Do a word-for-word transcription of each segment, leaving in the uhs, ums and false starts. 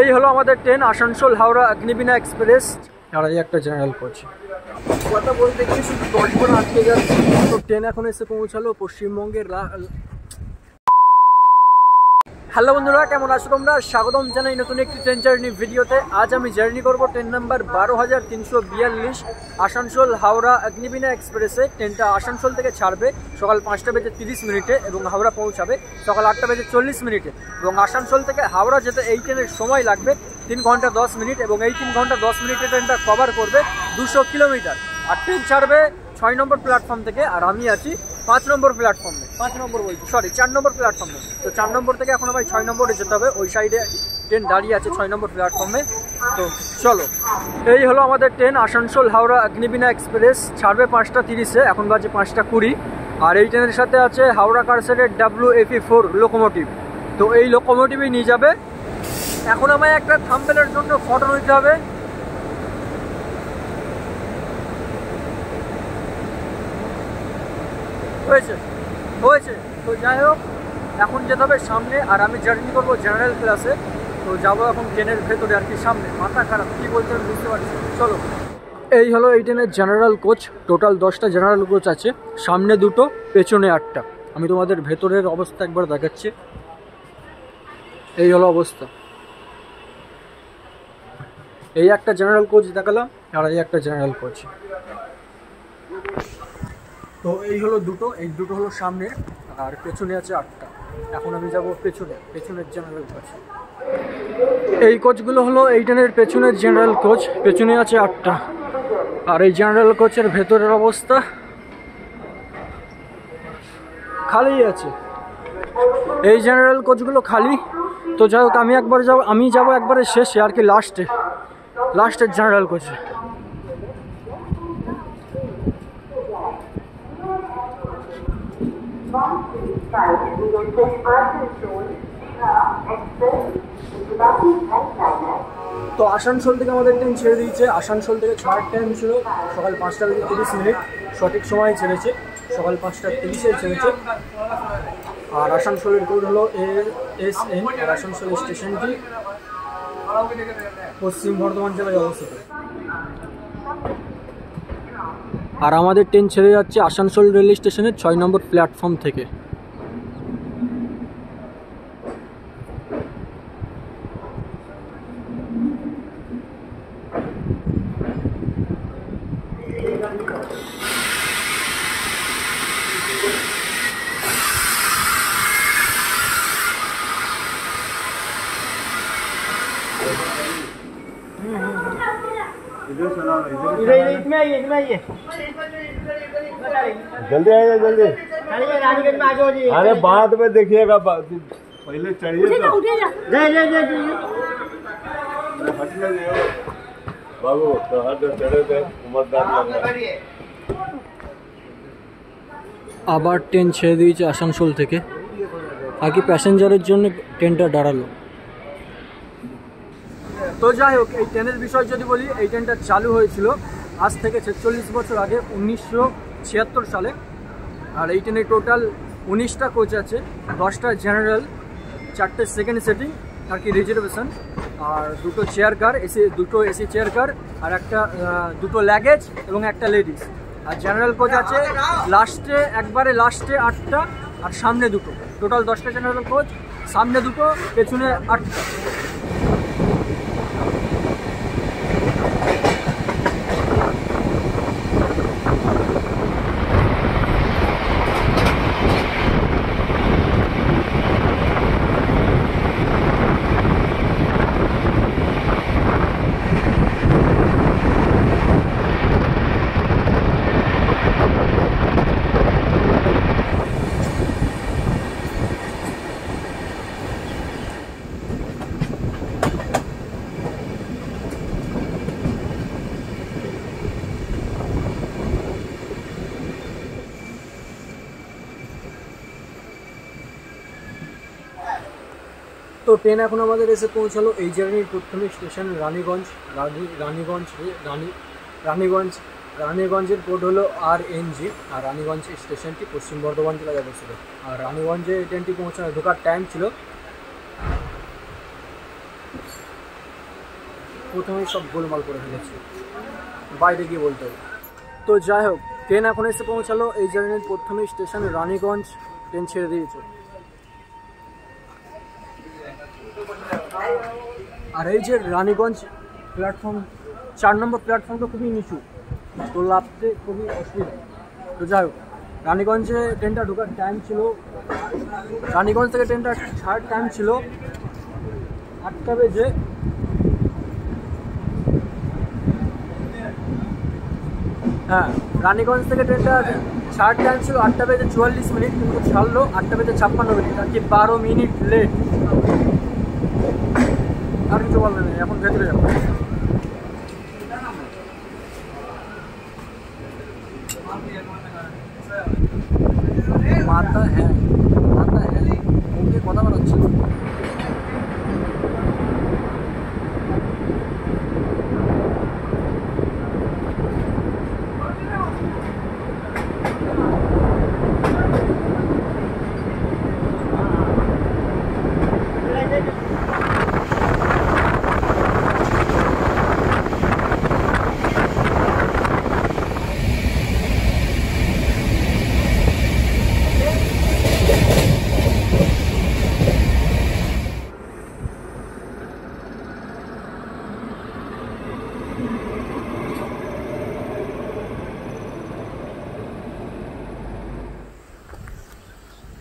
এই হলো আমাদের ট্রেন আসানসোল হাওড়া আগ্নিবীনা এক্সপ্রেস। আর এই একটা জেনারেল কোচ। কথা বলতে গিয়ে শুধু দশ বার আটকে যাচ্ছে। তো ট্রেন এখন এসে পৌঁছালো পশ্চিমবঙ্গের। হ্যালো বন্ধুরা, কেমন আছো তোমরা? স্বাগতম জানাই নতুন একটি ট্রেন জার্নি ভিডিওতে। আজ আমি জার্নি করব ট্রেন নাম্বার বারো হাজার তিনশো বিয়াল্লিশ আসানসোল হাওড়া আগ্নিবীনা এক্সপ্রেসে। ট্রেনটা আসানসোল থেকে ছাড়বে সকাল পাঁচটা বেজে তিরিশ মিনিটে এবং হাওড়া পৌঁছাবে সকাল আটটা বেজে চল্লিশ মিনিটে। এবং আসানসোল থেকে হাওড়া যেতে এই ট্রেনের সময় লাগবে তিন ঘন্টা দশ মিনিট এবং এই তিন ঘন্টা দশ মিনিটে ট্রেনটা কভার করবে দুশো কিলোমিটার। আর ট্রেন ছাড়বে ছয় নম্বর প্ল্যাটফর্ম থেকে, আর আমি আছি পাঁচ নম্বর প্ল্যাটফর্মে পাঁচ নম্বর বলছি সরি চার নম্বর প্ল্যাটফর্মে। তো চার নম্বর থেকে এখন আমার ছয় নম্বরে যেতে হবে, ওই সাইডে ট্রেন দাঁড়িয়ে আছে ছয় নম্বর প্ল্যাটফর্মে। তো চলো, এই হলো আমাদের ট্রেন আসানসোল হাওড়া আগ্নিবীনা এক্সপ্রেস। ছাড়বে পাঁচটা তিরিশে, এখন বাজে পাঁচটা কুড়ি। আর এই ট্রেনের সাথে আছে হাওড়া কারশেডের ডাব্লিউ এপি ফোর লোকোমোটিভ। তো এই লোকোমোটিভই নিয়ে যাবে। এখন আমায় একটা থাম্বনেলের জন্য ফটো নিতে হবে। হয়েছে হয়েছে তো যাই হোক, এখন যেতে হবে সামনে। আর আমি জার্নি করবো জেনারেল ক্লাসে। তো যাবো এখন ট্রেনের ভেতরে, আর কি সামনে। মাথা খারাপ, কী বলতে আমি বুঝতে পারছি। চলো, এই হলো এই ট্রেনের জেনারেল কোচ। টোটাল দশটা জেনারেল কোচ আছে, সামনে দুটো পেছনে আটটা। আমি তোমাদের ভেতরের অবস্থা একবার দেখাচ্ছি। এই হলো অবস্থা। এই একটা জেনারেল কোচ দেখালাম, আর এই একটা জেনারেল কোচ। তো এই হলো দুটো, এই দুটো হলো সামনে, আর পেছনে আছে আটটা। এখন আমি যাব পেছনে, পেছনের জেনারেল কোচ। এই কোচগুলো হলো এই ট্রেনের পেছনের জেনারেল কোচ, পেছনে আছে আটটা। আর এই জেনারেল কোচের ভেতরের অবস্থা খালি আছে, এই জেনারেল কোচগুলো খালি। তো যাই হোক, আমি একবার যাব আমি যাব একবারে শেষে, আর কি লাস্টে, লাস্টের জেনারেল কোচে। তো আসানসোল থেকে আমাদের ট্রেন ছেড়ে দিয়েছে। আসানসোল থেকে ছাড়ার টাইম ছিল সকাল পাঁচটা থেকে তিরিশ মিনিট সঠিক সময় ছেড়েছে, সকাল পাঁচটা তিরিশে ছেড়েছে। আর আসানসোলের কোড হলো এ এস এন। আর আসানসোল স্টেশনটি পশ্চিম বর্ধমান জেলায় অবস্থিত। আর আমাদের ট্রেন ছেড়ে যাচ্ছে আসানসোল রেল স্টেশনের ছয় নম্বর প্ল্যাটফর্ম থেকে। जल्दी आइएगा, जल्दी रानीगंज में आ जाओ जी। अरे बाद में देखिएगा, पहले चढ़िए। जय जय जय बाबू, तो हर चढ़े थे उमरदान। আবার ট্রেন ছেড়ে দিয়েছে আসানসোল থেকে। আগে প্যাসেঞ্জারের জন্য ট্রেনটা দাঁড়ালো। তো যাই হোক, এই ট্রেনের বিষয় যদি বলি, এই ট্রেনটা চালু হয়েছিল আজ থেকে ছেচল্লিশ বছর আগে উনিশশো ছিয়াত্তর সালে। আর এই ট্রেনে টোটাল উনিশটা কোচ আছে, দশটা জেনারেল, চারটে সেকেন্ড সিটিং আর কি রিজার্ভেশন, আর দুটো চেয়ার কার এসি, দুটো এসি চেয়ার কার, আর একটা দুটো লাগেজ এবং একটা লেডিস। আর জেনারেল কোচ আছে লাস্টে, একবারে লাস্টে আটটা, আর সামনে দুটো। টোটাল দশটা জেনারেল কোচ, সামনে দুটো, পেছনে আটটা। তো ট্রেন এখন আমাদের এসে পৌঁছালো এই জার্নির প্রথমে স্টেশন রানীগঞ্জ। রানী রানীগঞ্জ রানী রানীগঞ্জ রানীগঞ্জের কোড হলো আর এন জি। আর রানীগঞ্জ স্টেশনটি পশ্চিম বর্ধমান জেলায় অবস্থিত। আর রানীগঞ্জে ট্রেনটি পৌঁছানো ঢোকার টাইম ছিল প্রথমেই সব গোলমাল করে ফেলেছে, বাইরে গিয়ে বলতে হবে। তো যাই হোক, ট্রেন এখন এসে পৌঁছালো এই জার্নির প্রথমেই স্টেশন রানীগঞ্জ। ট্রেন ছেড়ে দিয়েছে, আর এই যে রানীগঞ্জ প্ল্যাটফর্ম, চার নম্বর প্ল্যাটফর্মটা খুবই নিচু, তো লাফতে খুবই অসুবিধা। তো যাই হোক, রানীগঞ্জে ট্রেনটা ঢোকার টাইম ছিল, রানীগঞ্জ থেকে ট্রেনটা ছাড়ার টাইম ছিল আটটা বেজে হ্যাঁ রানীগঞ্জ থেকে ট্রেনটা ছাড়ার টাইম ছিল আটটা বেজে চুয়াল্লিশ মিনিট কিন্তু ছাড়লো আটটা বেজে ছাপ্পান্ন মিনিট, আর কি বারো মিনিট লেট। আর কিছু বলবেন, এখন ভেতরে যাবো। মাথা হ্যাঁ মাথা হ্যাঁ ওকে কথা বলাচ্ছে।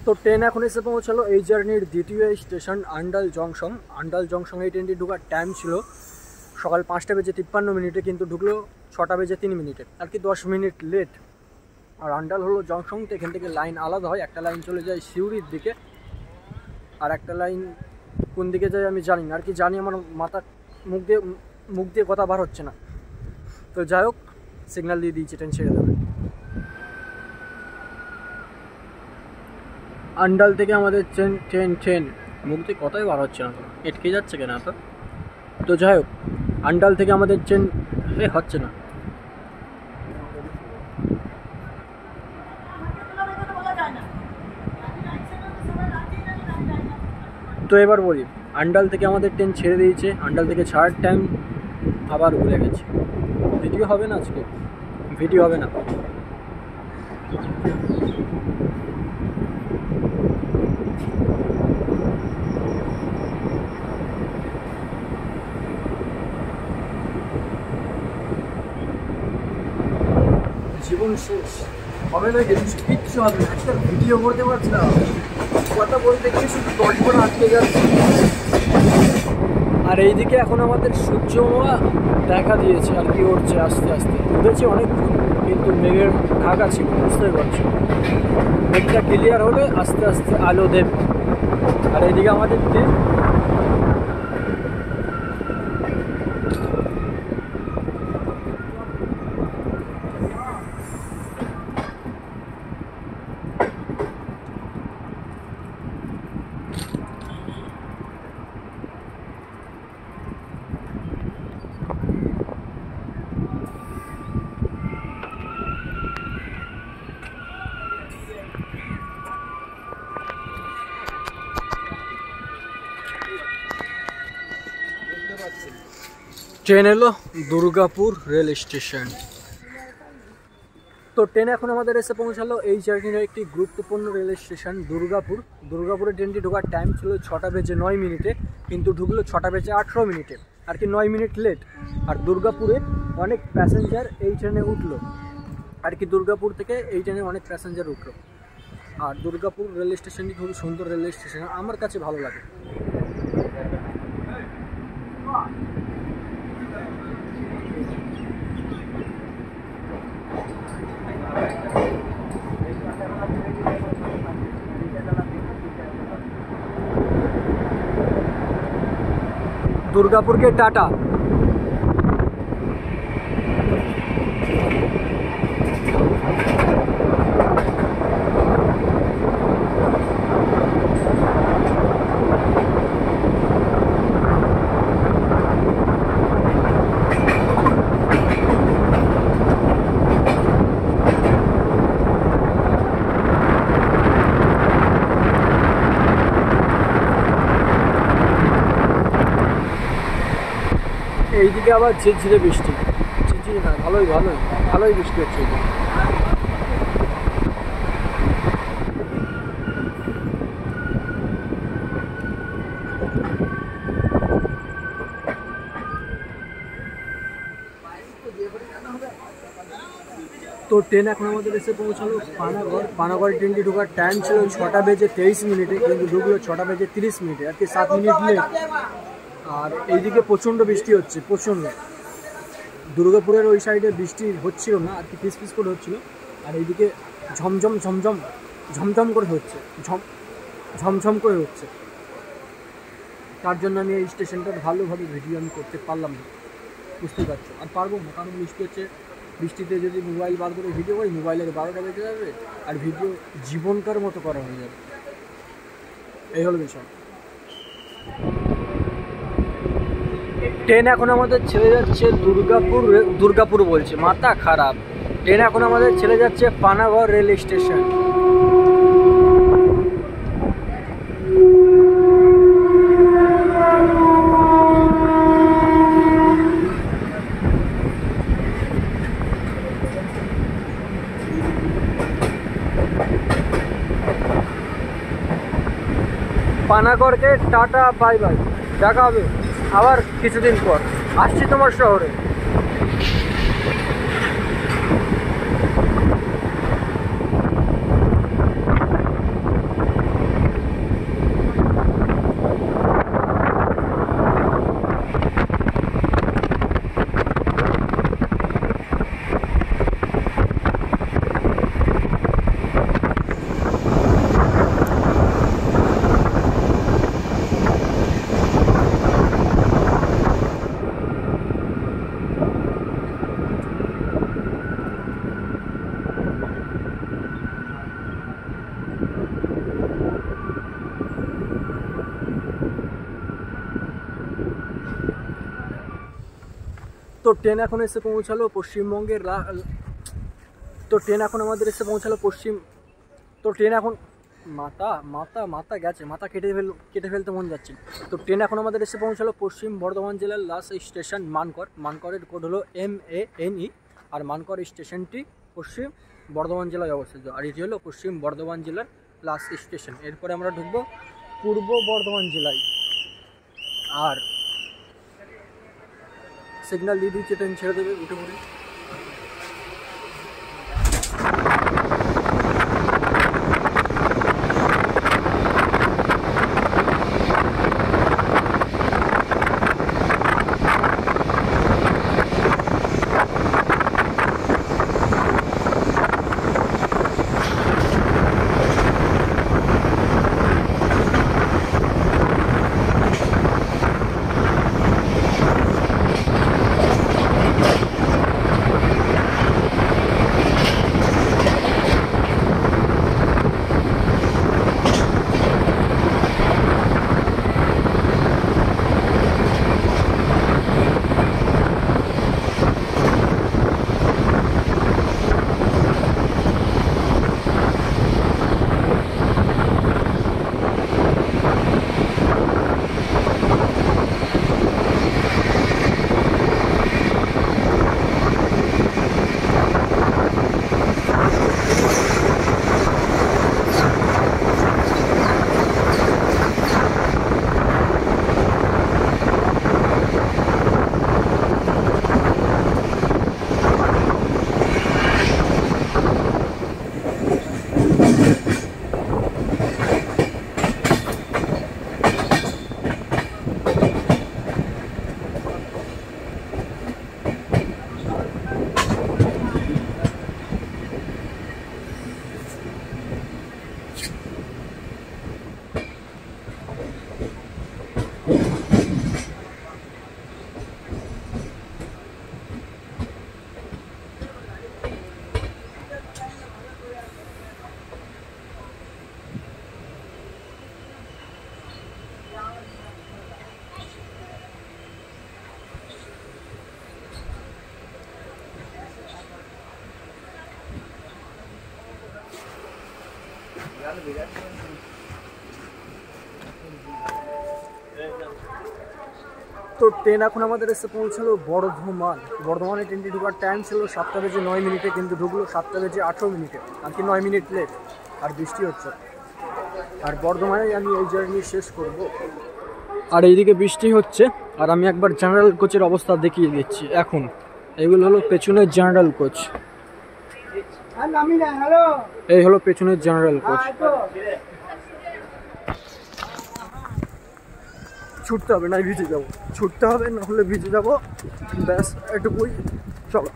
তো ট্রেন এখন এসে পৌঁছালো এই জার্নির দ্বিতীয় স্টেশন আন্ডাল জংশন। আন্ডাল জংশনে এই ট্রেনটি ঢুকার টাইম ছিল সকাল পাঁচটা বেজে তিপ্পান্ন মিনিটে কিন্তু ঢুকলো ছটা বেজে তিন মিনিটে, আর কি দশ মিনিট লেট। আর আন্ডাল হলো জংশন, তো এখান থেকে লাইন আলাদা হয়, একটা লাইন চলে যায় সিউড়ির দিকে আর একটা লাইন কোন দিকে যায় আমি জানি না, আর কি জানি আমার মাথা মুখ দিয়ে মুখ দিয়ে কথা বার হচ্ছে না। তো যাই হোক, সিগন্যাল দিয়ে দিয়েছি ট্রেন ছেড়ে দেবে। আন্ডাল থেকে আমাদের ট্রেন ট্রেন ট্রেন মুখ দিয়ে কথাই বার হচ্ছে না, এটকে যাচ্ছে কেন এত। তো যাই হোক, আন্ডাল থেকে আমাদের ট্রেন এ হচ্ছে না। তো এবার বলি, আন্ডাল থেকে আমাদের ট্রেন ছেড়ে দিয়েছে, আন্ডাল থেকে ছাড়ার টাইম আবার ভুলে গেছে। ভিডিও হবে না আজকে, ভিডিও হবে না। জীবন শেষ হবে না, কিচ্ছু হবে না, একটা ভিডিও করতে পারছি না, কথা বলতে গিয়ে শুধু গল্প আটকে যাচ্ছে। আর এইদিকে এখন আমাদের সূর্য দেখা দিয়েছে, আর কি উঠছে আস্তে আস্তে, উঠেছে অনেক কিন্তু মেঘের ঢাকা ছিল, বুঝতেই পারছি। মেঘটা ক্লিয়ার হলে আস্তে আস্তে আলো দেবে। আর এইদিকে আমাদের ট্রেন ট্রেন এলো দুর্গাপুর রেল স্টেশন। তো ট্রেন এখন আমাদের এসে পৌঁছালো এই জার্নির একটি গুরুত্বপূর্ণ রেল স্টেশন দুর্গাপুর। দুর্গাপুরে ট্রেনটি ঢোকার টাইম ছিল ছটা বেজে নয় মিনিটে কিন্তু ঢুকলো ছটা বেজে আঠেরো মিনিটে, আর কি নয় মিনিট লেট। আর দুর্গাপুরে অনেক প্যাসেঞ্জার এই ট্রেনে উঠলো, আর কি দুর্গাপুর থেকে এই ট্রেনে অনেক প্যাসেঞ্জার উঠলো। আর দুর্গাপুর রেল স্টেশনটি খুবই সুন্দর রেল স্টেশন, আমার কাছে ভালো লাগে। दुर्गापुर के टाटा। এইদিকে আবার ঝিরঝিরে বৃষ্টি, ঝিরঝিরে না ভালোই ভালোই ভালোই বৃষ্টি হচ্ছে। তো ট্রেন এখন আমাদের এসে পৌঁছালো পানাগড়। পানাগড় ট্রেনটি ঢোকার টাইম ছিল ছটা বেজে তেইশ মিনিটে, কিন্তু ঢুকলো ছটা বেজে তিরিশ মিনিটে, আর কি সাত মিনিট লেট। আর এইদিকে প্রচণ্ড বৃষ্টি হচ্ছে, প্রচণ্ড। দুর্গাপুরের ওই সাইডে বৃষ্টি হচ্ছিল না, আর কি পিস পিস করে হচ্ছিলো, আর এইদিকে ঝমঝম ঝমঝম ঝমঝম করে হচ্ছে, ঝম ঝমঝম করে হচ্ছে। তার জন্য আমি এই স্টেশনটার ভালোভাবে ভিডিও আমি করতে পারলাম না, বুঝতে পারছো, আর পারবো না, কারণ বৃষ্টি হচ্ছে। বৃষ্টিতে যদি মোবাইল বার করে ভিডিও করি, মোবাইলের বারোটা বেজে যাবে, আর ভিডিও জীবনকার মতো করা হয়ে যাবে। এই হলো বিষয়। ট্রেন এখন আমাদের ছেড়ে যাচ্ছে দুর্গাপুর, দুর্গাপুর বলছে মাথা খারাপ। ট্রেন এখন আমাদের ছেড়ে যাচ্ছে পানাগড় রেল স্টেশন। পানাগড়কে টাটা বাই বাই, দেখা হবে আবার কিছুদিন পর, আসছি তোমার শহরে। তো ট্রেন এখন এসে পৌঁছালো পশ্চিমবঙ্গের তো ট্রেন এখন আমাদের এসে পৌঁছালো পশ্চিম তো ট্রেন এখন মাথা মাথা মাথা গেছে মাথা কেটে ফেল কেটে ফেলতে মন যাচ্ছে। তো ট্রেন এখন আমাদের এসে পৌঁছালো পশ্চিম বর্ধমান জেলার লাস্ট স্টেশন মানকড়। মানকড়ের কোড হলো এম এ এন ই, আর মানকড় স্টেশনটি পশ্চিম বর্ধমান জেলায় অবস্থিত, আর এটি হলো পশ্চিম বর্ধমান জেলার লাস্ট স্টেশন। এরপরে আমরা ঢুকবো পূর্ব বর্ধমান জেলায়। আর সিগন্যাল দিয়ে দিচ্ছে, ট্রেন ছেড়ে দেবে উঠে পড়ে। तो ट्रेन এখন আমাদের এসে পৌঁছালো বর্ধমান। বর্ধমানে ট্রেনটি ঢোকার টাইম ছিল সাতটা বেজে নয় মিনিটে, কিন্তু ঢুকলো সাতটা বেজে আঠেরো মিনিটে, আর কি নয় মিনিট লেট। আর বৃষ্টি হচ্ছে, আর বর্ধমানে আমি এই জার্নি শেষ করব। আর এইদিকে বৃষ্টি হচ্ছে, আর আমি একবার জেনারেল কোচের অবস্থা দেখিয়ে দিচ্ছি। এখন এইগুলো হলো পেছনের জেনারেল কোচ, এই হলো পেছনের জেনারেল কোচ। ছুটতে হবে না, ভিজে যাবো, ছুটতে হবে না হলে ভিজে যাবো, ব্যাস এটুকুই। চলো।